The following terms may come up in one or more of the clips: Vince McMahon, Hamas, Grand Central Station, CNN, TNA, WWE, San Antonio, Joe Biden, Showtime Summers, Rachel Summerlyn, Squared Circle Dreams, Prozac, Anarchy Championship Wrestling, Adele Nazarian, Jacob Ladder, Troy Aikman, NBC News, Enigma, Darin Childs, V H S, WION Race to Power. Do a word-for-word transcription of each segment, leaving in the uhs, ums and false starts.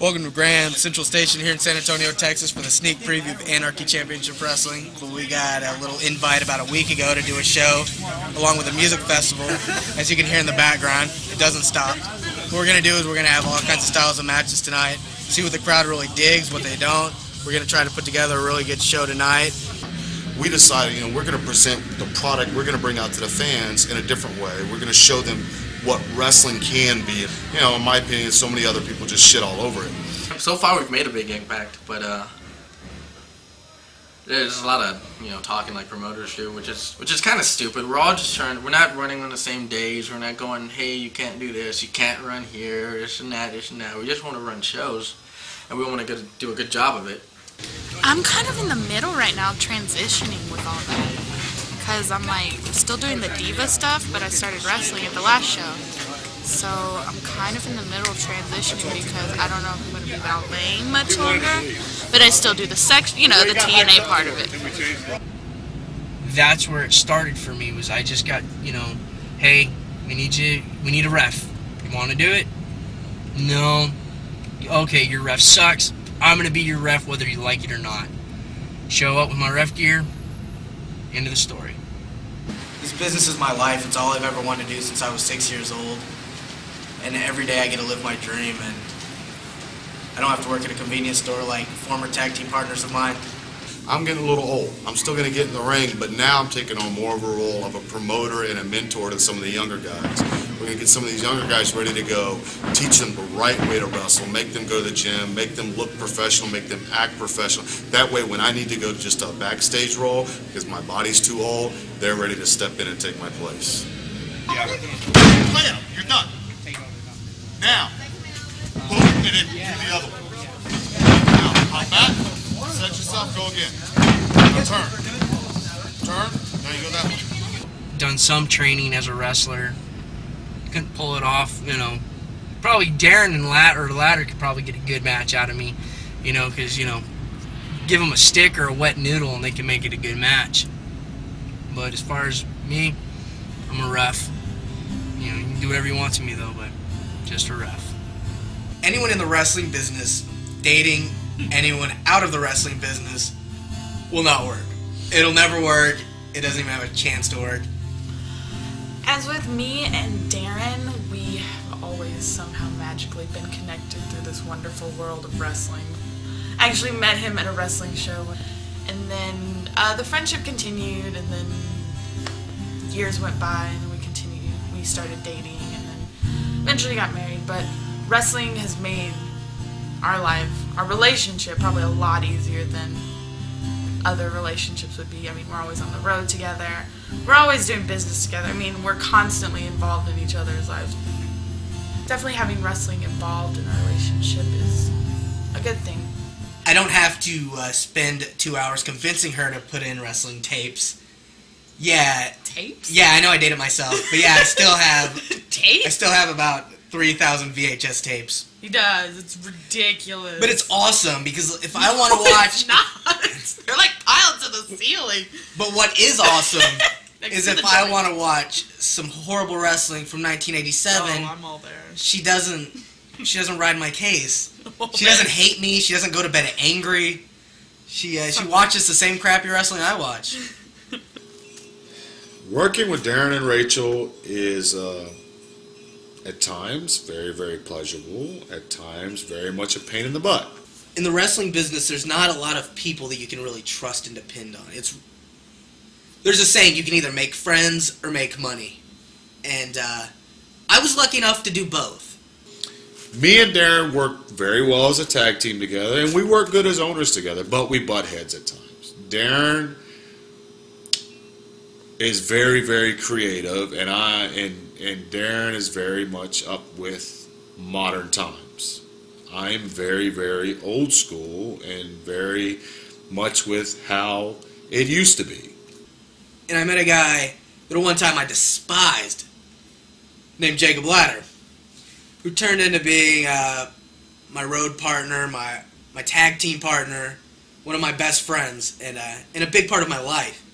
Welcome to Grand Central Station here in San Antonio, Texas for the sneak preview of Anarchy Championship Wrestling. We got a little invite about a week ago to do a show along with a music festival. As you can hear in the background, it doesn't stop. What we're going to do is we're going to have all kinds of styles of matches tonight, see what the crowd really digs, what they don't. We're going to try to put together a really good show tonight. We decided, you know, we're going to present the product we're going to bring out to the fans in a different way. We're going to show them what wrestling can be. You know, in my opinion, so many other people just shit all over it. So far, we've made a big impact, but uh, there's a lot of, you know, talking like promoters do, which is which is kind of stupid. We're all just trying. We're not running on the same days. We're not going, hey, you can't do this, you can't run here, this and that, this and that. We just want to run shows, and we want to do a good job of it. I'm kind of in the middle right now, transitioning with all that. Because I'm like still doing the diva stuff, but I started wrestling at the last show, so I'm kind of in the middle of transitioning because I don't know if I'm going to be balleting much longer, but I still do the sex, you know, the T N A part of it. That's where it started for me. Was I just got, you know, hey, we need you, we need a ref. You want to do it? No. Okay, your ref sucks. I'm going to be your ref whether you like it or not. Show up with my ref gear. End of the story. This business is my life. It's all I've ever wanted to do since I was six years old. And every day I get to live my dream. And I don't have to work at a convenience store like former tag team partners of mine. I'm getting a little old. I'm still going to get in the ring, but now I'm taking on more of a role of a promoter and a mentor to some of the younger guys. We're going to get some of these younger guys ready to go, teach them the right way to wrestle, make them go to the gym, make them look professional, make them act professional. That way when I need to go to just a backstage role because my body's too old, they're ready to step in and take my place. Yeah. Play up. You're done. Now, boom, and then do the other one. Now, hop back. Set yourself, go again. Now turn. Turn. There you go, that way. Done some training as a wrestler. Couldn't pull it off, you know. Probably Darin and Ladder, Ladder could probably get a good match out of me, you know, because, you know, give them a stick or a wet noodle and they can make it a good match. But as far as me, I'm a ref. You know, you can do whatever you want to me, though, but just a ref. Anyone in the wrestling business, dating, anyone out of the wrestling business will not work. It'll never work. It doesn't even have a chance to work. As with me and Darin, we have always somehow magically been connected through this wonderful world of wrestling. I actually met him at a wrestling show, and then uh, the friendship continued, and then years went by, and we continued. We started dating, and then eventually got married, but wrestling has made our life, our relationship, probably a lot easier than other relationships would be. I mean, we're always on the road together. We're always doing business together. I mean, we're constantly involved in each other's lives. Definitely having wrestling involved in our relationship is a good thing. I don't have to uh, spend two hours convincing her to put in wrestling tapes. Yeah. Tapes? Yeah, I know I dated myself, but yeah, I still have... Tapes? I still have about three thousand V H S tapes. He does. It's ridiculous. But it's awesome because if I want to watch... No, it's not. They're like piled to the ceiling. But what is awesome is if I want to watch some horrible wrestling from nineteen eighty-seven... Oh, I'm all there. She doesn't, she doesn't ride my case. She doesn't hate me. She doesn't go to bed angry. She, uh, she watches the same crappy wrestling I watch. Working with Darin and Rachel is... Uh, At times, very, very pleasurable. At times, very much a pain in the butt. In the wrestling business, there's not a lot of people that you can really trust and depend on. It's There's a saying, you can either make friends or make money. And uh, I was lucky enough to do both. Me and Darin worked very well as a tag team together, and we worked good as owners together, but we butt heads at times. Darin is very, very creative, and I and And Darin is very much up with modern times. I'm very, very old school and very much with how it used to be. And I met a guy that at one time I despised, named Jacob Ladder, who turned into being uh, my road partner, my, my tag team partner, one of my best friends, and, uh, and a big part of my life.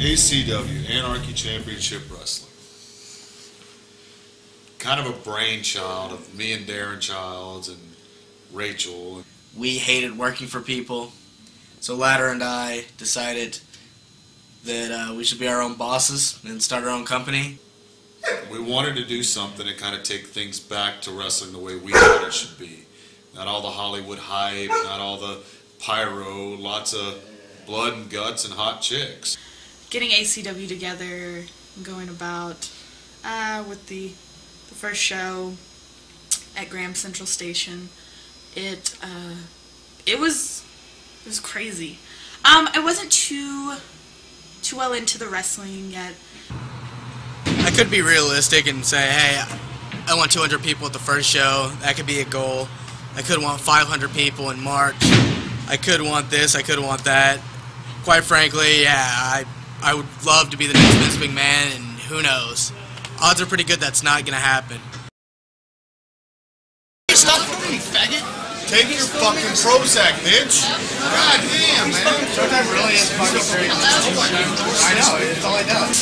A C W, Anarchy Championship Wrestling. Kind of a brainchild of me and Darin Childs and Rachel. We hated working for people, so Ladder and I decided that uh, we should be our own bosses and start our own company. We wanted to do something to kind of take things back to wrestling the way we thought it should be. Not all the Hollywood hype, not all the pyro, lots of blood and guts and hot chicks. Getting A C W together and going about uh, with the, the first show at Grand Central Station, it uh, it was it was crazy. Um, I wasn't too too well into the wrestling yet. I could be realistic and say, hey, I want two hundred people at the first show. That could be a goal. I could want five hundred people in March. I could want this. I could want that. Quite frankly, yeah, I I would love to be the next Vince McMahon, and who knows? Odds are pretty good that's not gonna happen. Stop for me, faggot! Take your fucking Prozac, bitch! God damn, man! Showtime really is fucking crazy. I know. It's all I know. I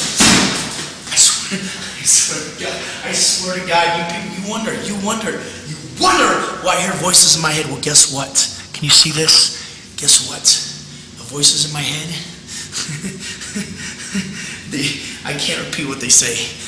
swear to God, I swear to God, you, you wonder, you wonder, you wonder why I hear voices in my head. Well, guess what? Can you see this? Guess what? The voices in my head? they, I can't repeat what they say.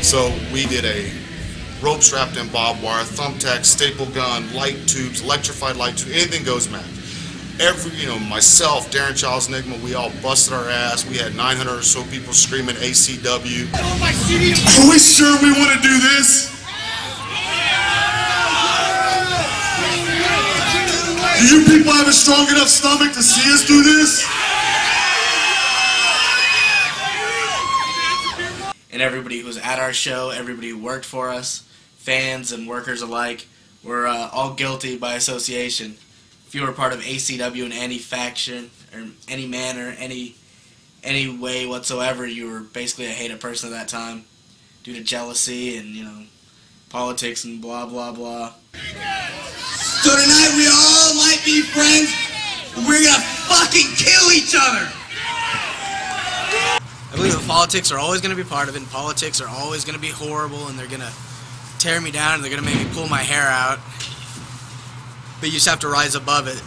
So we did a rope strapped in barbed wire, thumbtack, staple gun, light tubes, electrified light tubes, anything goes match. Every, you know, myself, Darin Childs, Enigma, we all busted our ass. We had nine hundred or so people screaming A C W. Are we sure we want to do this? Do you people have a strong enough stomach to see us do this? And everybody who was at our show, everybody who worked for us, fans and workers alike, were uh, all guilty by association. If you were part of A C W in any faction, or any manner, any any way whatsoever, you were basically a hated person at that time due to jealousy and, you know, politics and blah, blah, blah. So tonight we all might be friends, but we're gonna fucking kill each other! I believe that politics are always going to be part of it, and politics are always going to be horrible, and they're going to tear me down, and they're going to make me pull my hair out. But you just have to rise above it.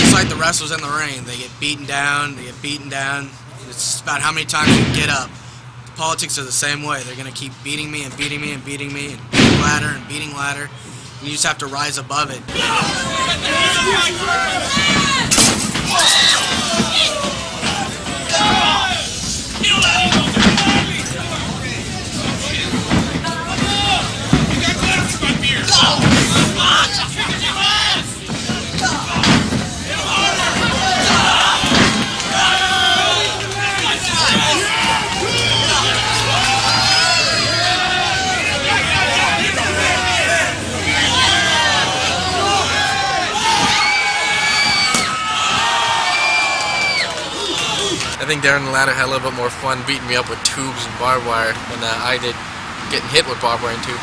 It's like the wrestlers in the ring. They get beaten down, they get beaten down. It's about how many times you can get up. The politics are the same way. They're going to keep beating me and beating me and beating me and beating Ladder and beating Ladder. And you just have to rise above it. I think Darin and Ladder had a little bit more fun beating me up with tubes and barbed wire than uh, I did getting hit with barbed wire and tubes.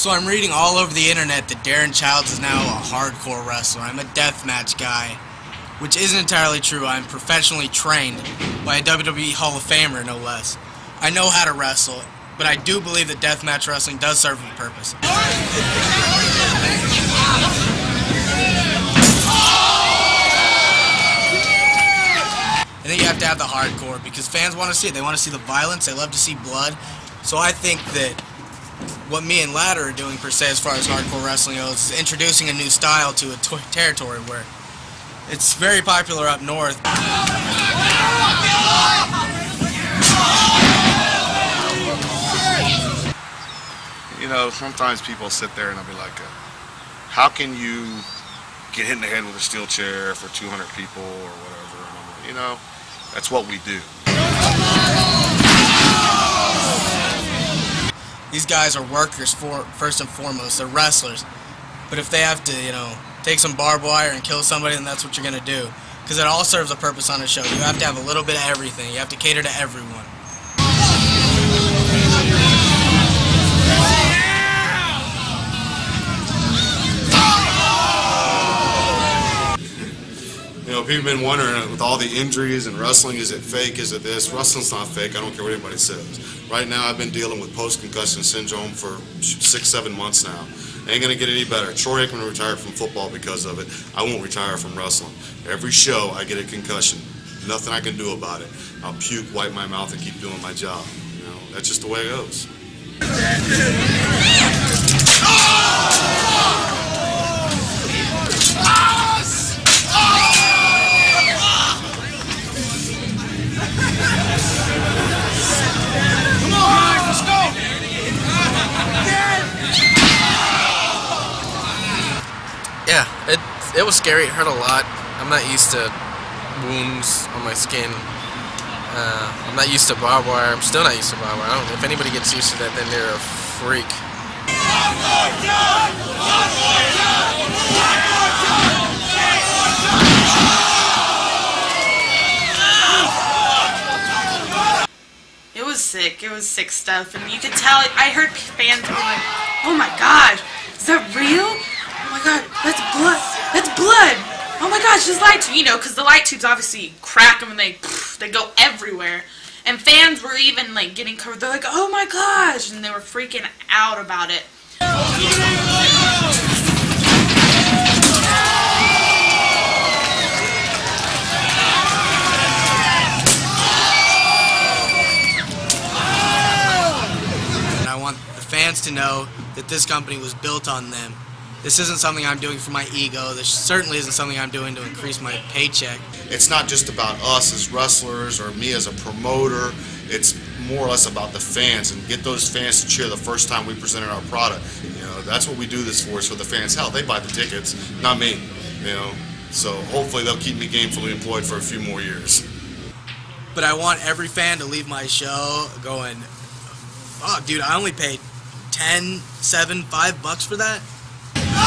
So I'm reading all over the internet that Darin Childs is now a hardcore wrestler. I'm a deathmatch guy, which isn't entirely true. I'm professionally trained by a W W E Hall of Famer, no less. I know how to wrestle, but I do believe that deathmatch wrestling does serve a purpose. I think you have to have the hardcore because fans want to see it. They want to see the violence. They love to see blood. So I think that what me and Ladder are doing, per se, as far as hardcore wrestling goes, is introducing a new style to a territory where it's very popular up north. You know, sometimes people sit there and they'll be like, how can you get hit in the head with a steel chair for two hundred people or whatever? You know, that's what we do. These guys are workers for first and foremost. They're wrestlers. But if they have to, you know, take some barbed wire and kill somebody, then that's what you're going to do. Because it all serves a purpose on a show. You have to have a little bit of everything. You have to cater to everyone. You know, people have been wondering, with all the injuries and wrestling, is it fake, is it this? Wrestling's not fake, I don't care what anybody says. Right now, I've been dealing with post-concussion syndrome for six, seven months now. Ain't gonna get any better. Troy Aikman retired from football because of it. I won't retire from wrestling. Every show, I get a concussion. Nothing I can do about it. I'll puke, wipe my mouth, and keep doing my job. You know, that's just the way it goes. Yeah, it, it was scary, it hurt a lot. I'm not used to wounds on my skin. Uh, I'm not used to barbed wire. I'm still not used to barbed wire. I don't know. If anybody gets used to that, then they're a freak. It was sick. It was sick stuff. And you could tell, I heard fans were like, oh my god, is that real? Oh my god, that's blood, that's blood, oh my gosh, this light tube, you know, because the light tubes obviously crack them and they, pff, they go everywhere, and fans were even, like, getting covered, they're like, oh my gosh, and they were freaking out about it. And I want the fans to know that this company was built on them. This isn't something I'm doing for my ego. This certainly isn't something I'm doing to increase my paycheck. It's not just about us as wrestlers or me as a promoter. It's more or less about the fans and get those fans to cheer the first time we presented our product. You know, that's what we do this for, is for the fans. Hell, they buy the tickets, not me. You know, so hopefully they'll keep me gainfully employed for a few more years. But I want every fan to leave my show going, "Oh, dude, I only paid ten, seven, five bucks for that." I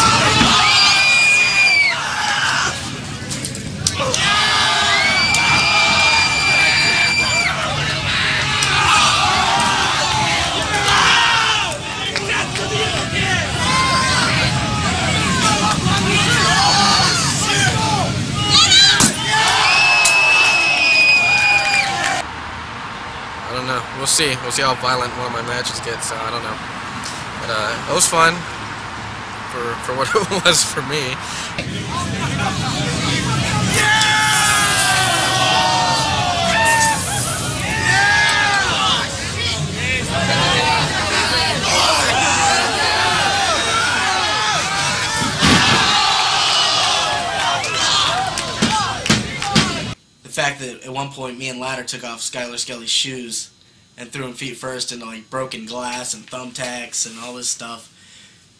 don't know. We'll see. We'll see how violent one of my matches gets, so I don't know. But uh, it was fun. For, for what it was for me. The fact that at one point me and Ladder took off Skylar Skelly's shoes and threw him feet first into like broken glass and thumbtacks and all this stuff.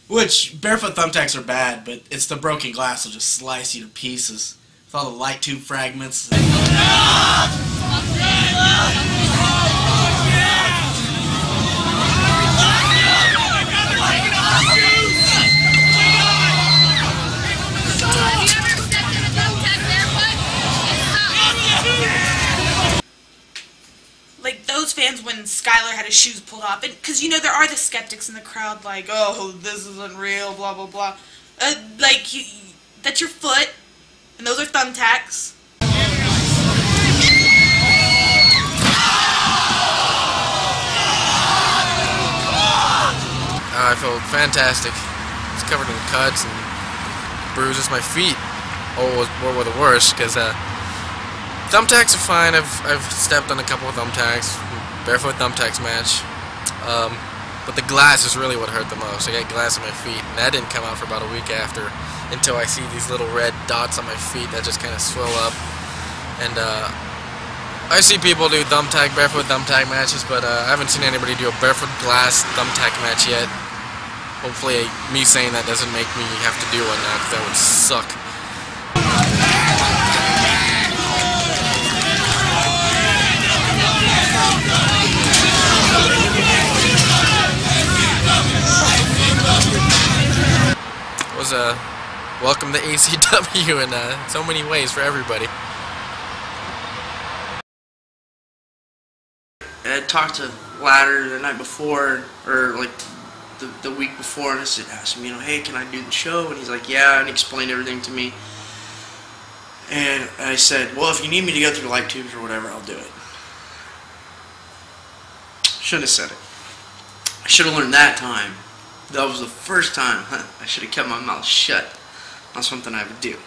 Which, barefoot thumbtacks are bad, but it's the broken glass that'll just slice you to pieces. With all the light tube fragments. Like, those fans when Skylar Ladder had his shoes pulled off. Because, you know, there are the skeptics in the crowd like, oh, this is unreal, blah, blah, blah. Uh, like, you, that's your foot, and those are thumbtacks. I feel fantastic. It's covered in cuts and bruises. My feet, oh, were the worst, because uh, thumbtacks are fine. I've I've stepped on a couple of thumbtacks, barefoot thumbtacks match. Um, but the glass is really what hurt the most. I got glass on my feet, and that didn't come out for about a week after, until I see these little red dots on my feet that just kind of swell up. And uh, I see people do thumbtack, barefoot thumbtack matches, but uh, I haven't seen anybody do a barefoot glass thumbtack match yet. Hopefully, me saying that doesn't make me have to do one now, because that would suck. It was a welcome to A C W in uh, so many ways for everybody. I talked to Ladder the night before, or like. The, the week before, and I said, asked him, you know, hey, can I do the show? And he's like, yeah, and he explained everything to me. And I said, well, if you need me to go through light tubes or whatever, I'll do it. Shouldn't have said it. I should have learned that time. That was the first time. Huh, I should have kept my mouth shut. Not something I would do.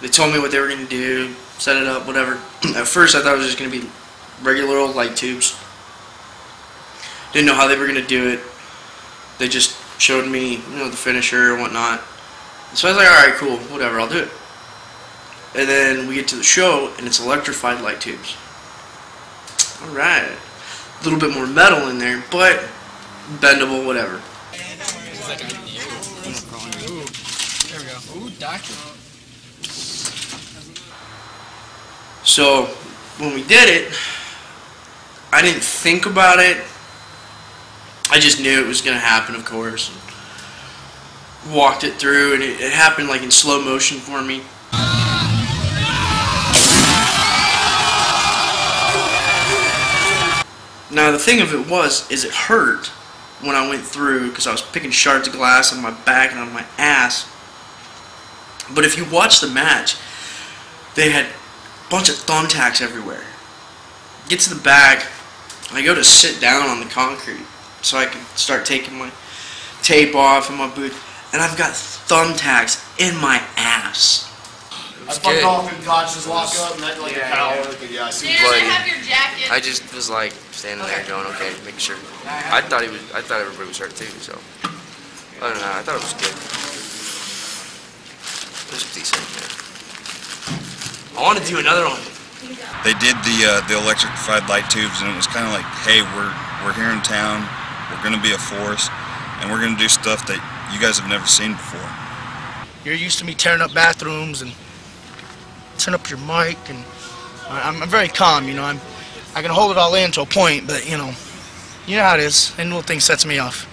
They told me what they were going to do, set it up, whatever. At first I thought it was just going to be regular old light tubes. Didn't know how they were going to do it. They just showed me, you know, the finisher and whatnot. So I was like, alright, cool, whatever, I'll do it. And then we get to the show, and it's electrified light tubes. Alright. A little bit more metal in there, but bendable, whatever. There we go. Ooh, doctor. So, when we did it, I didn't think about it. I just knew it was going to happen, of course. And walked it through, and it, it happened like in slow motion for me. Now, the thing of it was, is it hurt when I went through, because I was picking shards of glass on my back and on my ass. But if you watch the match, they had bunch of thumbtacks everywhere. Get to the back, I go to sit down on the concrete so I can start taking my tape off in my booth, and I've got thumbtacks in my ass. I fucked off and conscious lock up and I had like yeah, a towel. Yeah, yeah, I see bloody. Have your jacket. I just was like standing there going, okay, making sure. I thought he was. I thought everybody was hurt too. So I don't know. I thought it was good. It was decent. Man. I want to do another one. They did the uh, the electrified light tubes, and it was kind of like, hey, we're we're here in town, we're going to be a force, and we're going to do stuff that you guys have never seen before. You're used to me tearing up bathrooms and turn up your mic, and I'm, I'm very calm, you know. I'm I can hold it all in to a point, but you know, you know how it is. Any little thing sets me off.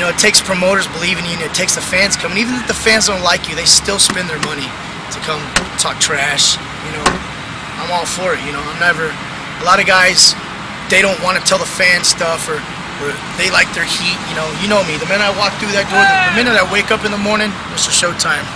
You know, it takes promoters believing in you, and it takes the fans coming. Even if the fans don't like you, they still spend their money to come talk trash. You know, I'm all for it. You know, I'm never. A lot of guys, they don't want to tell the fans stuff, or, or they like their heat. You know, you know me. The minute I walk through that door, the minute I wake up in the morning, it's a showtime.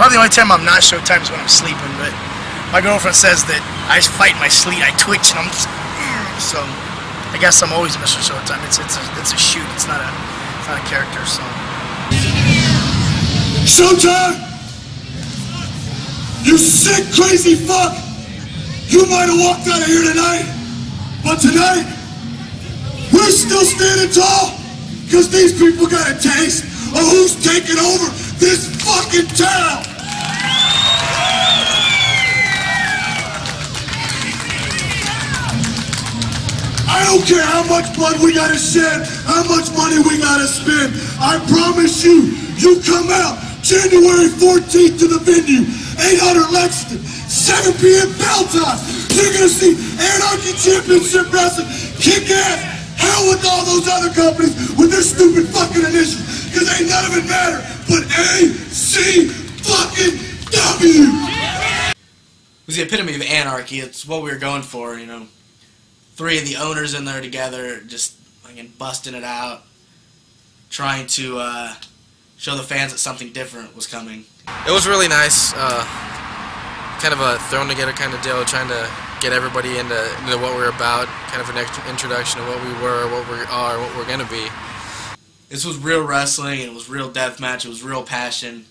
Probably the only time I'm not showtime is when I'm sleeping, but my girlfriend says that I fight my sleep, I twitch, and I'm just, so I guess I'm always Mister Showtime. It's it's a, it's a shoot. It's not a it's not a character. So showtime, you sick crazy fuck. You might have walked out of here tonight, but tonight we're still standing tall because these people got a taste of who's taking over this fucking town. I don't care how much blood we gotta shed, how much money we gotta spend. I promise you, you come out January fourteenth to the venue, eight hundred Lexington, seven p m bell time. You're gonna see Anarchy Championship Wrestling kick ass. Hell with all those other companies with their stupid fucking initials, because ain't none of it matter but A C fucking W. It was the epitome of anarchy. It's what we were going for, you know. Three of the owners in there together, just fucking busting it out, trying to uh, show the fans that something different was coming. It was really nice, uh, kind of a thrown together kind of deal, trying to get everybody into, into what we're about, kind of an introduction to what we were, what we are, what we're going to be. This was real wrestling, and it was real deathmatch, it was real passion,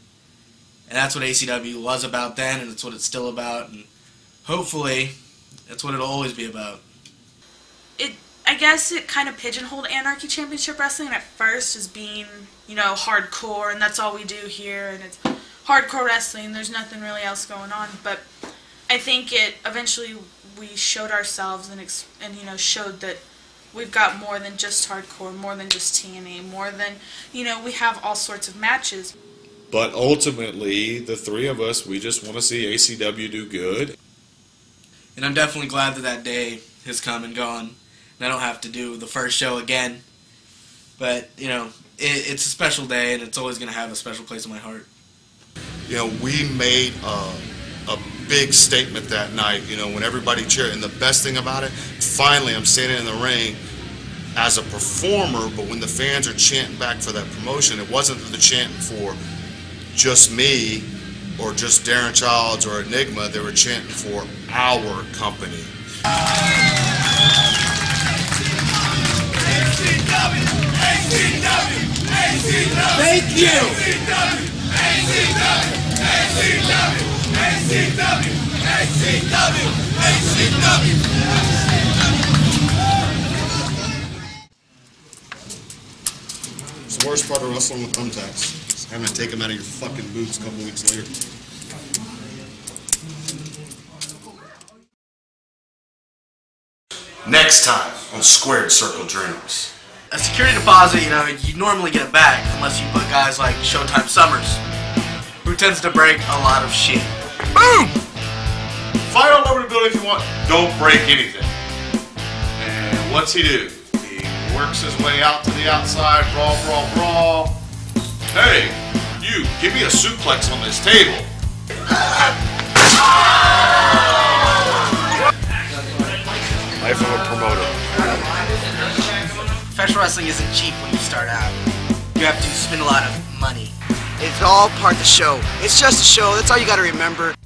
and that's what A C W was about then, and it's what it's still about, and hopefully that's what it'll always be about. It, I guess it kind of pigeonholed Anarchy Championship Wrestling at first as being, you know, hardcore, and that's all we do here, and it's hardcore wrestling, there's nothing really else going on, but I think it eventually we showed ourselves and, ex and you know, showed that we've got more than just hardcore, more than just T N A, more than, you know, we have all sorts of matches. But ultimately, the three of us, we just want to see A C W do good. And I'm definitely glad that that day has come and gone, and I don't have to do the first show again. But, you know, it, it's a special day, and it's always going to have a special place in my heart. You know, we made uh, a big statement that night, you know, when everybody cheered. And the best thing about it, finally I'm standing in the ring as a performer, but when the fans are chanting back for that promotion, it wasn't the chanting for just me or just Darin Childs or Enigma, they were chanting for our company. Thank you! A C W, A C W, A C W, A C W, A C W. It's the worst part of wrestling with thumbtacks. It's having to take them out of your fucking boots a couple weeks later. Next time on Squared Circle Dreams. A security deposit, you know, you normally get it back unless you put guys like Showtime Summers, who tends to break a lot of shit. Boom! Fire all over the building if you want. Don't break anything. And what's he do? He works his way out to the outside. Brawl, brawl, brawl. Hey, you, give me a suplex on this table. Life of a promoter. Professional wrestling isn't cheap when you start out. You have to spend a lot of money. It's all part of the show. It's just a show. That's all you got to remember.